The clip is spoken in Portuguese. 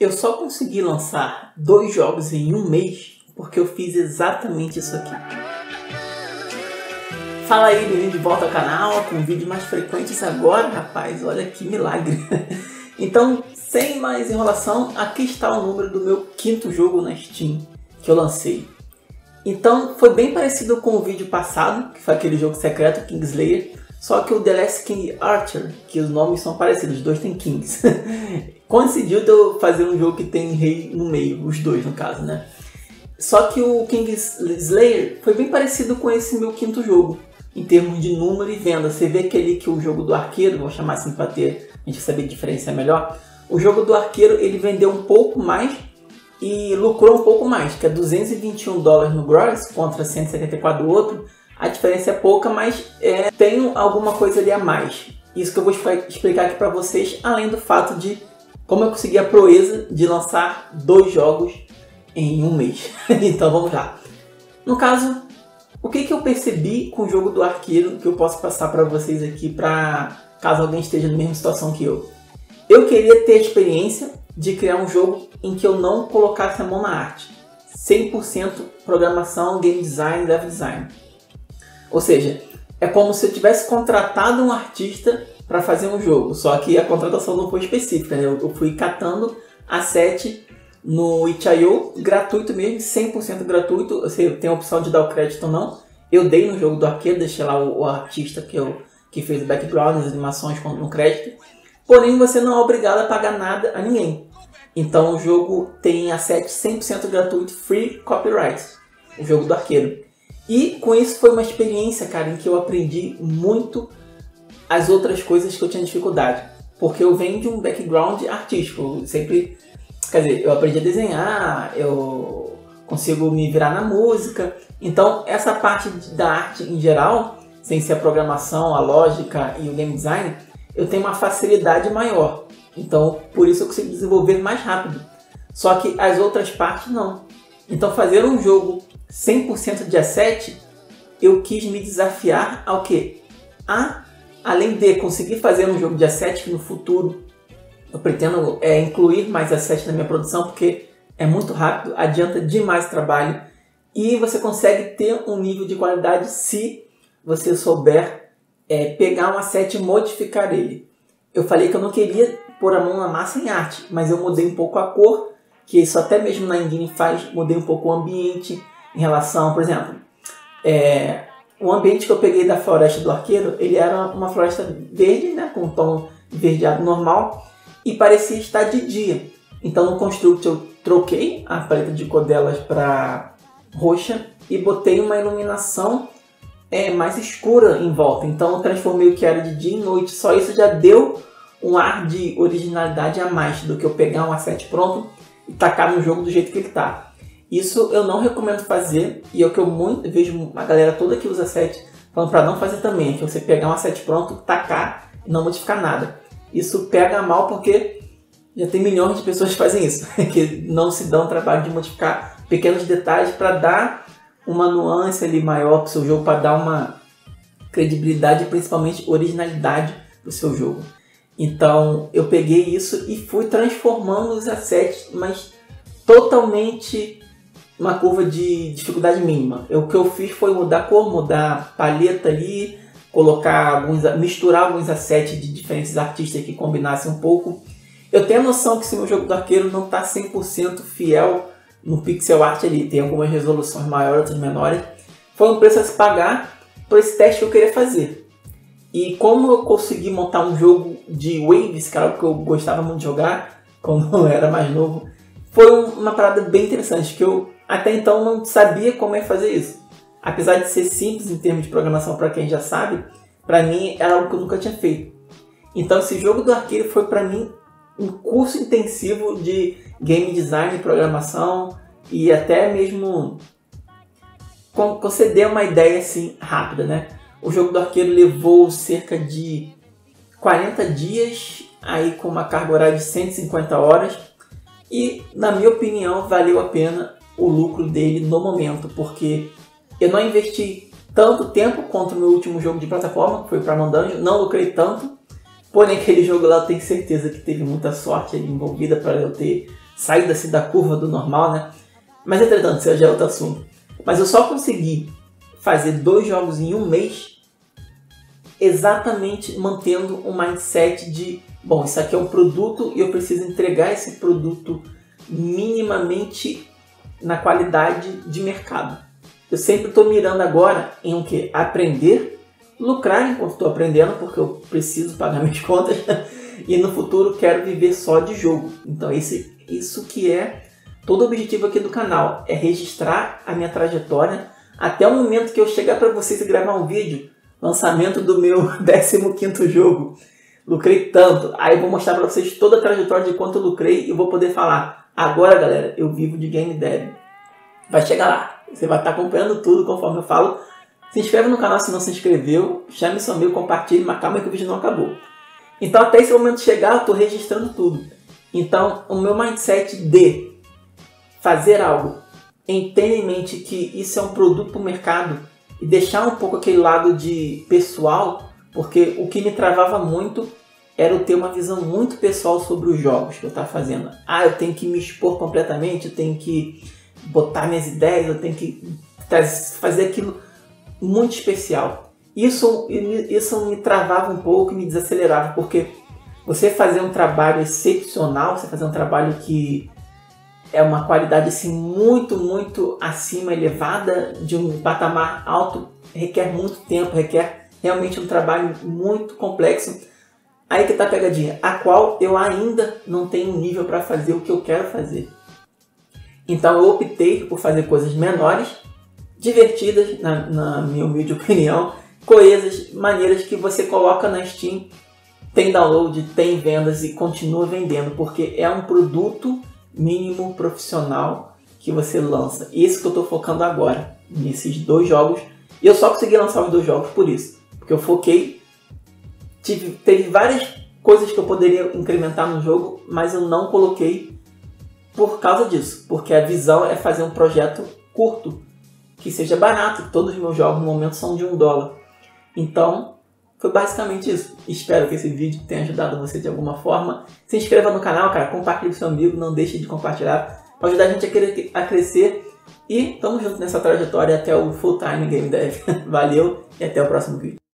Eu só consegui lançar 2 jogos em um mês porque eu fiz exatamente isso aqui. Fala aí, bem-vindo de volta ao canal, com vídeos mais frequentes agora, rapaz, olha que milagre. Então, sem mais enrolação, aqui está o número do meu 5º jogo na Steam que eu lancei. Então, foi bem parecido com o vídeo passado, que foi aquele jogo secreto, Kingslayer, só que o The Last Kings Archer, que os nomes são parecidos, os dois tem Kings. Coincidiu de eu fazer um jogo que tem rei no meio, os dois no caso, né? Só que o Kingslayer foi bem parecido com esse meu 5º jogo, em termos de número e venda. Você vê aquele que o jogo do arqueiro, vou chamar assim para ter, a gente saber a diferença melhor. O jogo do arqueiro ele vendeu um pouco mais e lucrou um pouco mais, que é 221 dólares no gross contra 174 do outro. A diferença é pouca, mas tem alguma coisa ali a mais. Isso que eu vou explicar aqui para vocês, além do fato de como eu consegui a proeza de lançar 2 jogos em um mês. Então vamos lá. No caso, o que eu percebi com o jogo do arqueiro que eu posso passar para vocês aqui, para caso alguém esteja na mesma situação que eu. Eu queria ter a experiência de criar um jogo em que eu não colocasse a mão na arte. 100% programação, game design, level design. Ou seja, é como se eu tivesse contratado um artista para fazer um jogo, só que a contratação não foi específica, né? Eu fui catando asset no Itch.io, gratuito mesmo, 100% gratuito, você tem a opção de dar o crédito ou não. Eu dei no jogo do arqueiro, deixei lá o artista que fez o background, as animações no crédito, porém você não é obrigado a pagar nada a ninguém. Então o jogo tem asset 100% gratuito, free copyright, o jogo do arqueiro. E com isso foi uma experiência, cara, em que eu aprendi muito as outras coisas que eu tinha dificuldade, porque eu venho de um background artístico, sempre, quer dizer, eu aprendi a desenhar, eu consigo me virar na música, então essa parte da arte em geral, sem ser a programação, a lógica e o game design, eu tenho uma facilidade maior, então por isso eu consigo desenvolver mais rápido, só que as outras partes não. Então fazer um jogo 100% de asset, eu quis me desafiar ao quê? Além de conseguir fazer um jogo de asset que no futuro eu pretendo incluir mais asset na minha produção, porque é muito rápido, adianta demais o trabalho e você consegue ter um nível de qualidade se você souber pegar um asset e modificar ele. Eu falei que eu não queria pôr a mão na massa em arte, mas eu mudei um pouco a cor, que isso até mesmo na engine faz, mudei um pouco o ambiente em relação, por exemplo, o ambiente que eu peguei da floresta do arqueiro, ele era uma floresta verde, né, com um tom verdeado normal, e parecia estar de dia. Então no Construct eu troquei a paleta de cor delas para roxa e botei uma iluminação mais escura em volta. Então eu transformei o que era de dia em noite. Só isso já deu um ar de originalidade a mais do que eu pegar um asset pronto e tacar no jogo do jeito que ele está. Isso eu não recomendo fazer, e é o que eu vejo a galera toda que usa asset falando para não fazer também, que você pegar um asset pronto, tacar e não modificar nada. Isso pega mal porque já tem milhões de pessoas que fazem isso, que não se dão o trabalho de modificar pequenos detalhes para dar uma nuance ali maior para o seu jogo, para dar uma credibilidade e principalmente originalidade para o seu jogo. Então eu peguei isso e fui transformando os assets, mas totalmente uma curva de dificuldade mínima. O que eu fiz foi mudar a cor, mudar a paleta ali, colocar misturar alguns assets de diferentes artistas que combinassem um pouco. Eu tenho a noção que se meu jogo do arqueiro não está 100% fiel no pixel art ali, tem algumas resoluções maiores, outras menores. Foi um preço a se pagar por esse teste que eu queria fazer. E como eu consegui montar um jogo de waves, cara, que eu gostava muito de jogar quando eu era mais novo, foi uma parada bem interessante que eu até então não sabia como é fazer isso. Apesar de ser simples em termos de programação para quem já sabe, para mim era algo que eu nunca tinha feito. Então esse jogo do arqueiro foi para mim um curso intensivo de game design, de programação e até mesmo conceder uma ideia assim rápida, né? O jogo do arqueiro levou cerca de 40 dias, aí com uma carga horária de 150 horas e, na minha opinião, valeu a pena o lucro dele no momento, porque eu não investi tanto tempo quanto o meu último jogo de plataforma, que foi para Mandanjo, não lucrei tanto, porém aquele jogo lá eu tenho certeza que teve muita sorte envolvida para eu ter saída assim da curva do normal, né? Mas entretanto, isso já é outro assunto. Mas eu só consegui fazer 2 jogos em 1 mês exatamente mantendo um mindset de, bom, isso aqui é um produto e eu preciso entregar esse produto minimamente na qualidade de mercado. Eu sempre estou mirando agora em o que? Aprender, lucrar enquanto estou aprendendo, porque eu preciso pagar minhas contas e no futuro quero viver só de jogo. Então isso que é todo o objetivo aqui do canal, é registrar a minha trajetória até o momento que eu chegar para vocês e gravar um vídeo, lançamento do meu 15º jogo. Lucrei tanto, aí eu vou mostrar para vocês toda a trajetória de quanto eu lucrei e vou poder falar, agora galera, eu vivo de game dev. Vai chegar lá, você vai estar acompanhando tudo conforme eu falo. Se inscreve no canal se não se inscreveu, chame seu amigo, compartilhe, mas calma que o vídeo não acabou. Então até esse momento chegar eu estou registrando tudo. Então o meu mindset de fazer algo, entendo em mente que isso é um produto para o mercado e deixar um pouco aquele lado de pessoal, porque o que me travava muito era eu ter uma visão muito pessoal sobre os jogos que eu estava fazendo. Ah, eu tenho que me expor completamente, eu tenho que botar minhas ideias, eu tenho que fazer aquilo muito especial. Isso me travava um pouco, me desacelerava, porque você fazer um trabalho excepcional, você fazer um trabalho que é uma qualidade assim, muito, muito acima, elevada, de um patamar alto, requer muito tempo, requer realmente um trabalho muito complexo. Aí que está a pegadinha, a qual eu ainda não tenho nível para fazer o que eu quero fazer. Então eu optei por fazer coisas menores, divertidas, na minha humilde opinião, coesas, maneiras que você coloca na Steam, tem download, tem vendas e continua vendendo, porque é um produto mínimo profissional que você lança. Isso que eu estou focando agora, nesses 2 jogos, e eu só consegui lançar os 2 jogos por isso. Porque eu foquei, teve várias coisas que eu poderia incrementar no jogo, mas eu não coloquei por causa disso. Porque a visão é fazer um projeto curto, que seja barato. Todos os meus jogos no momento são de $1. Então, foi basicamente isso. Espero que esse vídeo tenha ajudado você de alguma forma. Se inscreva no canal, cara, compartilhe com seu amigo, não deixe de compartilhar. Vai ajudar a gente a crescer. E tamo junto nessa trajetória até o full-time game dev. Valeu e até o próximo vídeo.